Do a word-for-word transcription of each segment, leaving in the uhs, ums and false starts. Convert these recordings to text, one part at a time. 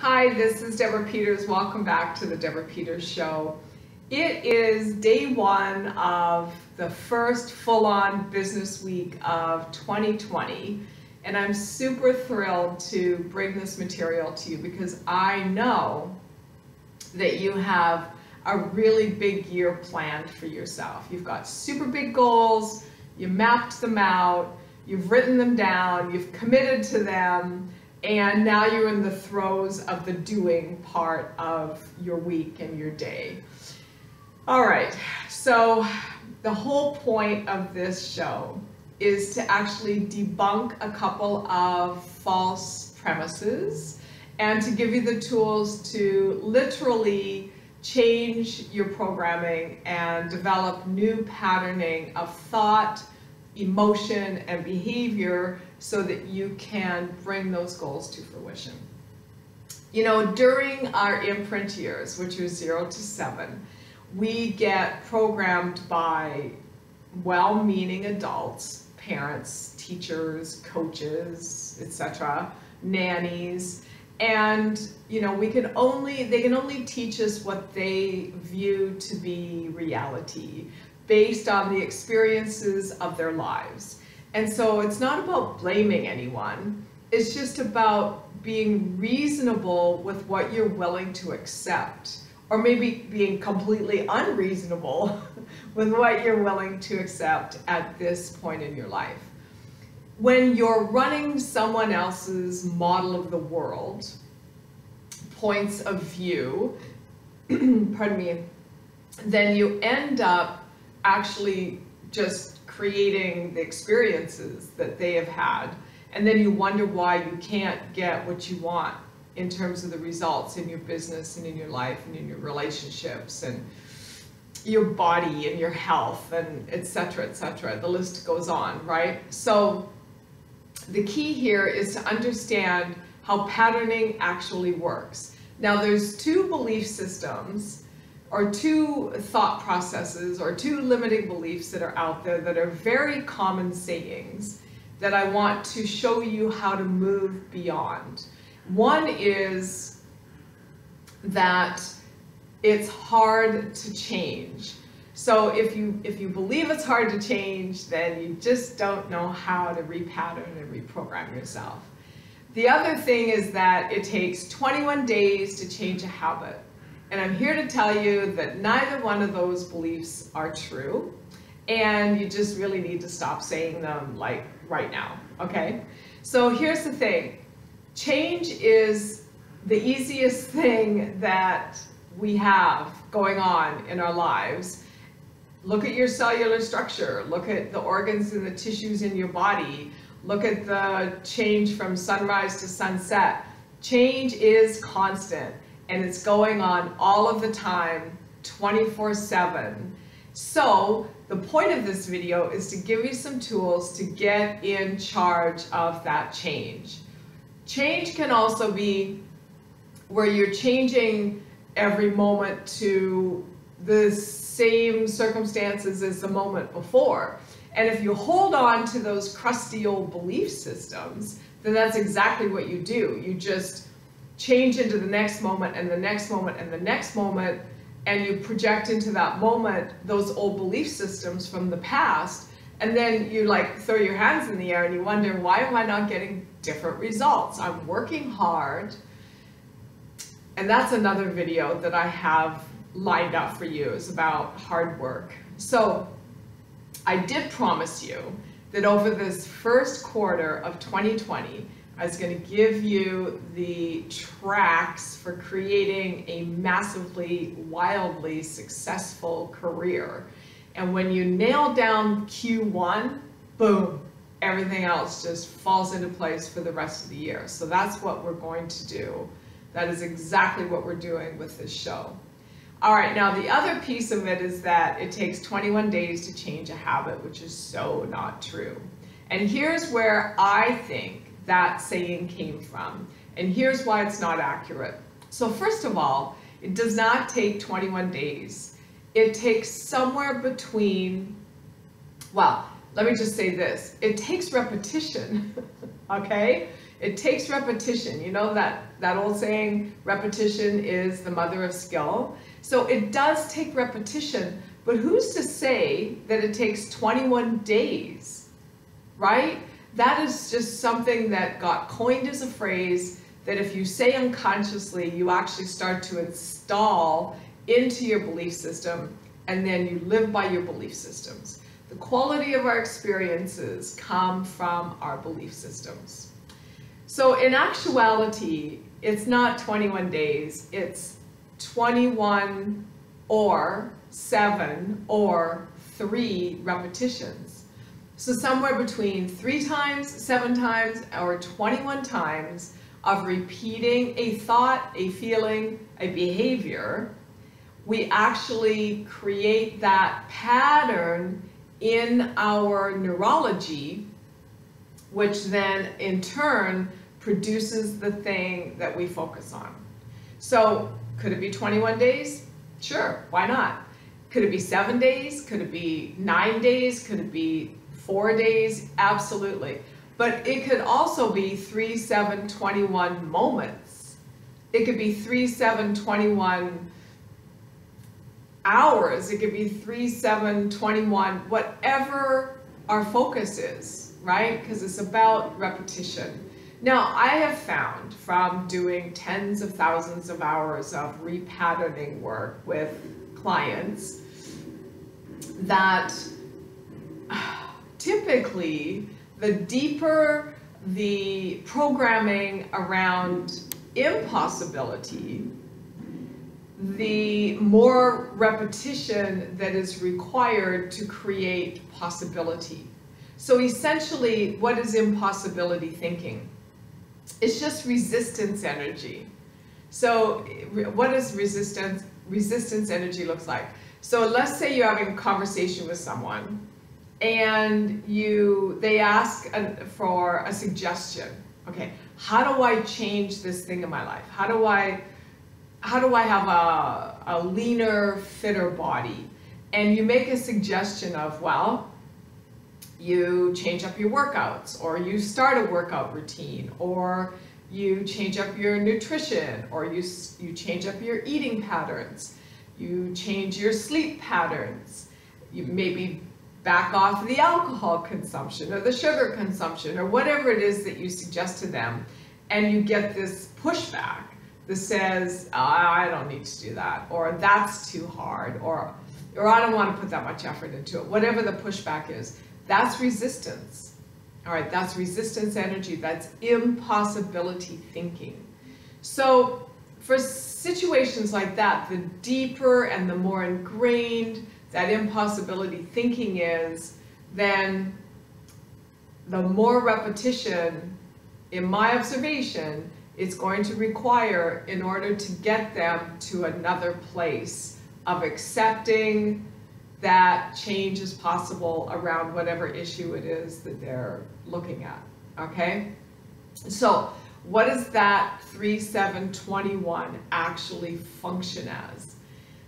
Hi, this is Deborah Peters. Welcome back to the Deborah Peters Show. It is day one of the first full-on business week of twenty twenty, and I'm super thrilled to bring this material to you because I know that you have a really big year planned for yourself. You've got super big goals, you mapped them out, you've written them down, you've committed to them, and now you're in the throes of the doing part of your week and your day. All right, so the whole point of this show is to actually debunk a couple of false premises and to give you the tools to literally change your programming and develop new patterning of thought, emotion, and behavior so that you can bring those goals to fruition. You know, during our imprint years, which are zero to seven, we get programmed by well-meaning adults, parents, teachers, coaches, et cetera, nannies, and you know, we can only they can only teach us what they view to be reality based on the experiences of their lives. And so it's not about blaming anyone, it's just about being reasonable with what you're willing to accept, or maybe being completely unreasonable with what you're willing to accept at this point in your life. When you're running someone else's model of the world, points of view, pardon me, then you end up actually just creating the experiences that they have had, and then you wonder why you can't get what you want in terms of the results in your business and in your life and in your relationships and your body and your health and et cetera, et cetera. The list goes on, right? So the key here is to understand how patterning actually works. Now there's two belief systems, or two thought processes, or two limiting beliefs that are out there that are very common sayings that I want to show you how to move beyond. One is that it's hard to change. So if you, if you believe it's hard to change, then you just don't know how to repattern and reprogram yourself. The other thing is that it takes twenty-one days to change a habit. And I'm here to tell you that neither one of those beliefs are true, and you just really need to stop saying them, like, right now, okay? So here's the thing. Change is the easiest thing that we have going on in our lives. Look at your cellular structure. Look at the organs and the tissues in your body. Look at the change from sunrise to sunset. Change is constant. And it's going on all of the time, twenty-four seven. So the point of this video is to give you some tools to get in charge of that change. Change can also be where you're changing every moment to the same circumstances as the moment before. And if you hold on to those crusty old belief systems, then that's exactly what you do. You just change into the next moment and the next moment and the next moment, and you project into that moment those old belief systems from the past, and then you like throw your hands in the air and you wonder, why am I not getting different results? I'm working hard. And that's another video that I have lined up for you, is about hard work. So I did promise you that over this first quarter of twenty twenty, I was going to give you the tracks for creating a massively, wildly successful career. And when you nail down Q one, boom, everything else just falls into place for the rest of the year. So that's what we're going to do. That is exactly what we're doing with this show. All right, now the other piece of it is that it takes twenty-one days to change a habit, which is so not true. And here's where I think that saying came from, and here's why it's not accurate. So first of all, it does not take twenty-one days. It takes somewhere between, well, let me just say this, it takes repetition, okay? It takes repetition. You know that, that old saying, repetition is the mother of skill. So it does take repetition, but who's to say that it takes twenty-one days, right? That is just something that got coined as a phrase that if you say unconsciously, you actually start to install into your belief system, and then you live by your belief systems. The quality of our experiences come from our belief systems. So in actuality, it's not twenty-one days, it's twenty-one or seven or three repetitions. So somewhere between three times, seven times, or twenty-one times of repeating a thought, a feeling, a behavior, we actually create that pattern in our neurology, which then in turn produces the thing that we focus on. So could it be twenty-one days? Sure, why not? Could it be seven days? Could it be nine days? Could it be four days? Absolutely. But it could also be three, seven, twenty-one moments. It could be three, seven, twenty-one hours. It could be three, seven, twenty-one, whatever our focus is, right? Because it's about repetition. Now, I have found from doing tens of thousands of hours of repatterning work with clients that typically the deeper the programming around impossibility, the more repetition that is required to create possibility. So essentially, what is impossibility thinking? It's just resistance energy. So what is resistance? Resistance energy looks like. So let's say you're having a conversation with someone and you, they ask a, for a suggestion. Okay, how do I change this thing in my life? How do I, how do I have a, a leaner, fitter body? And you make a suggestion of, well, you change up your workouts, or you start a workout routine, or you change up your nutrition, or you, you change up your eating patterns, you change your sleep patterns, you maybe back off the alcohol consumption or the sugar consumption or whatever it is that you suggest to them, and you get this pushback that says, oh, I don't need to do that, or that's too hard, or, or I don't want to put that much effort into it, whatever the pushback is. That's resistance. All right, that's resistance energy. That's impossibility thinking. So for situations like that, the deeper and the more ingrained that impossibility thinking is, then the more repetition, in my observation, it's going to require in order to get them to another place of accepting that change is possible around whatever issue it is that they're looking at, okay? So what does that three, seven, twenty-one actually function as?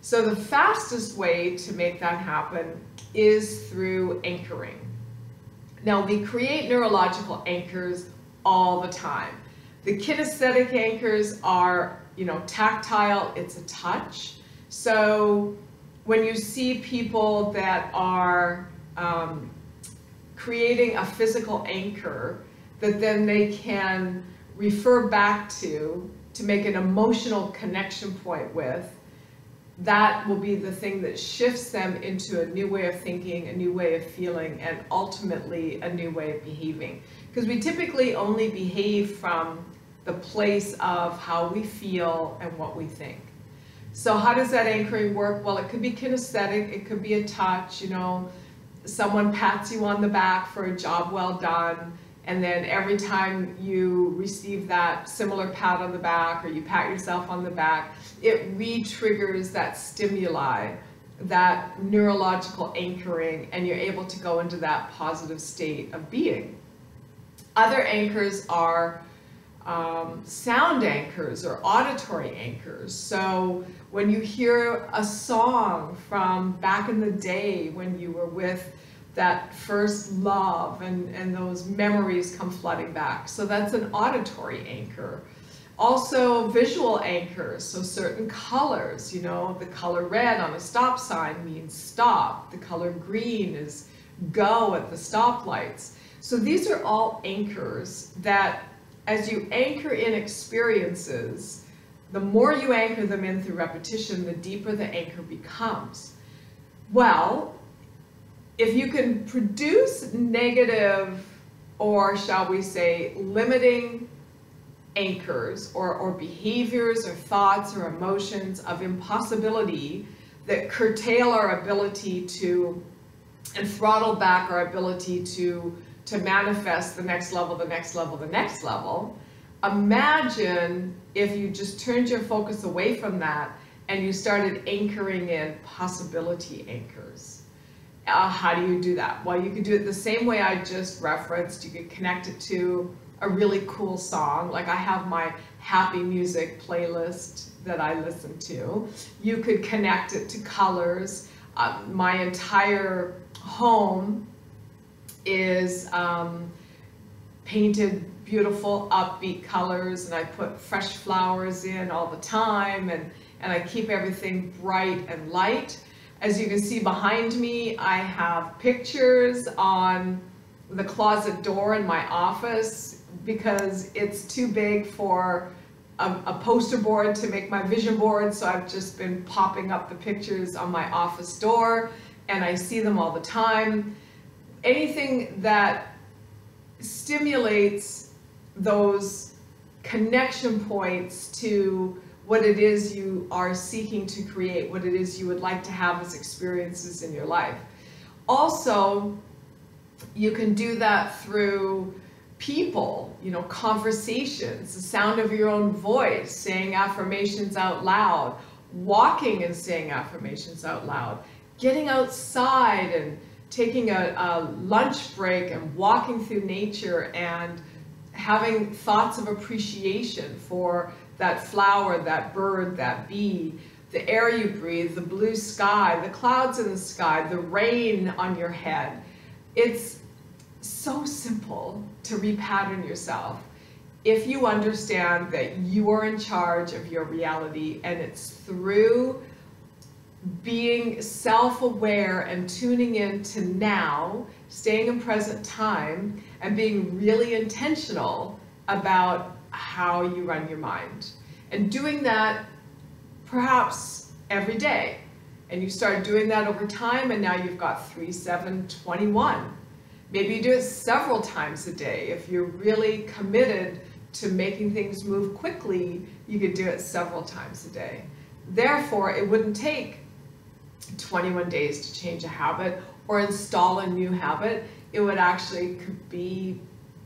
So the fastest way to make that happen is through anchoring. Now, we create neurological anchors all the time. The kinesthetic anchors are, you know, tactile, it's a touch. So when you see people that are um, creating a physical anchor that then they can refer back to, to make an emotional connection point with, that will be the thing that shifts them into a new way of thinking, a new way of feeling, and ultimately a new way of behaving. Because we typically only behave from the place of how we feel and what we think. So how does that anchoring work? Well, it could be kinesthetic, it could be a touch, you know, someone pats you on the back for a job well done, and then every time you receive that similar pat on the back or you pat yourself on the back, it re-triggers that stimuli, that neurological anchoring, and you're able to go into that positive state of being. Other anchors are Um, sound anchors or auditory anchors. So when you hear a song from back in the day when you were with that first love and, and those memories come flooding back. So that's an auditory anchor. Also visual anchors, so certain colors, you know, the color red on a stop sign means stop, the color green is go at the stoplights. So these are all anchors that as you anchor in experiences, the more you anchor them in through repetition, the deeper the anchor becomes. Well, if you can produce negative, or shall we say, limiting anchors or, or behaviors or thoughts or emotions of impossibility that curtail our ability to and throttle back our ability to to manifest the next level, the next level, the next level. Imagine if you just turned your focus away from that and you started anchoring in possibility anchors. Uh, how do you do that? Well, you could do it the same way I just referenced. You could connect it to a really cool song. Like I have my happy music playlist that I listen to. You could connect it to colors. Uh, my entire home is um, painted beautiful upbeat colors, and I put fresh flowers in all the time, and, and I keep everything bright and light. As you can see behind me, I have pictures on the closet door in my office because it's too big for a, a poster board to make my vision board, so I've just been popping up the pictures on my office door, and I see them all the time. Anything that stimulates those connection points to what it is you are seeking to create, what it is you would like to have as experiences in your life. Also, you can do that through people, you know, conversations, the sound of your own voice, saying affirmations out loud, walking and saying affirmations out loud, getting outside and taking a, a lunch break and walking through nature and having thoughts of appreciation for that flower, that bird, that bee, the air you breathe, the blue sky, the clouds in the sky, the rain on your head. It's so simple to repattern yourself if you understand that you are in charge of your reality, and it's through being self-aware and tuning in to now, staying in present time, and being really intentional about how you run your mind. And doing that perhaps every day. And you start doing that over time, and now you've got three, seven, twenty-one. Maybe you do it several times a day. If you're really committed to making things move quickly, you could do it several times a day. Therefore, it wouldn't take twenty-one days to change a habit or install a new habit. It would actually could be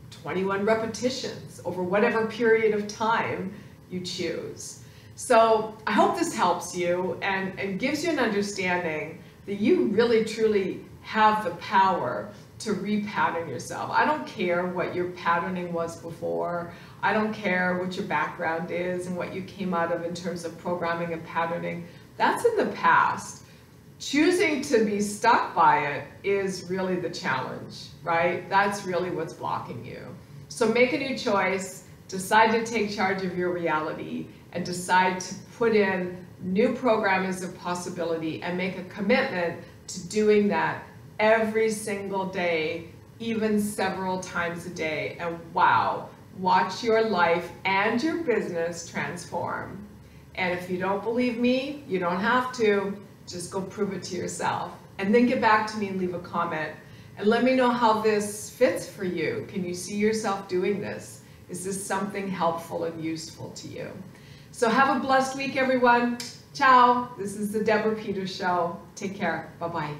twenty-one repetitions over whatever period of time you choose. So I hope this helps you and, and gives you an understanding that you really truly have the power to repattern yourself. I don't care what your patterning was before. I don't care what your background is and what you came out of in terms of programming and patterning. That's in the past. Choosing to be stuck by it is really the challenge, right? That's really what's blocking you. So make a new choice, decide to take charge of your reality, and decide to put in new programmings of possibility and make a commitment to doing that every single day, even several times a day. And wow, watch your life and your business transform. And if you don't believe me, you don't have to. Just go prove it to yourself. And then get back to me and leave a comment. And let me know how this fits for you. Can you see yourself doing this? Is this something helpful and useful to you? So have a blessed week, everyone. Ciao. This is the Deborah Peters Show. Take care. Bye-bye.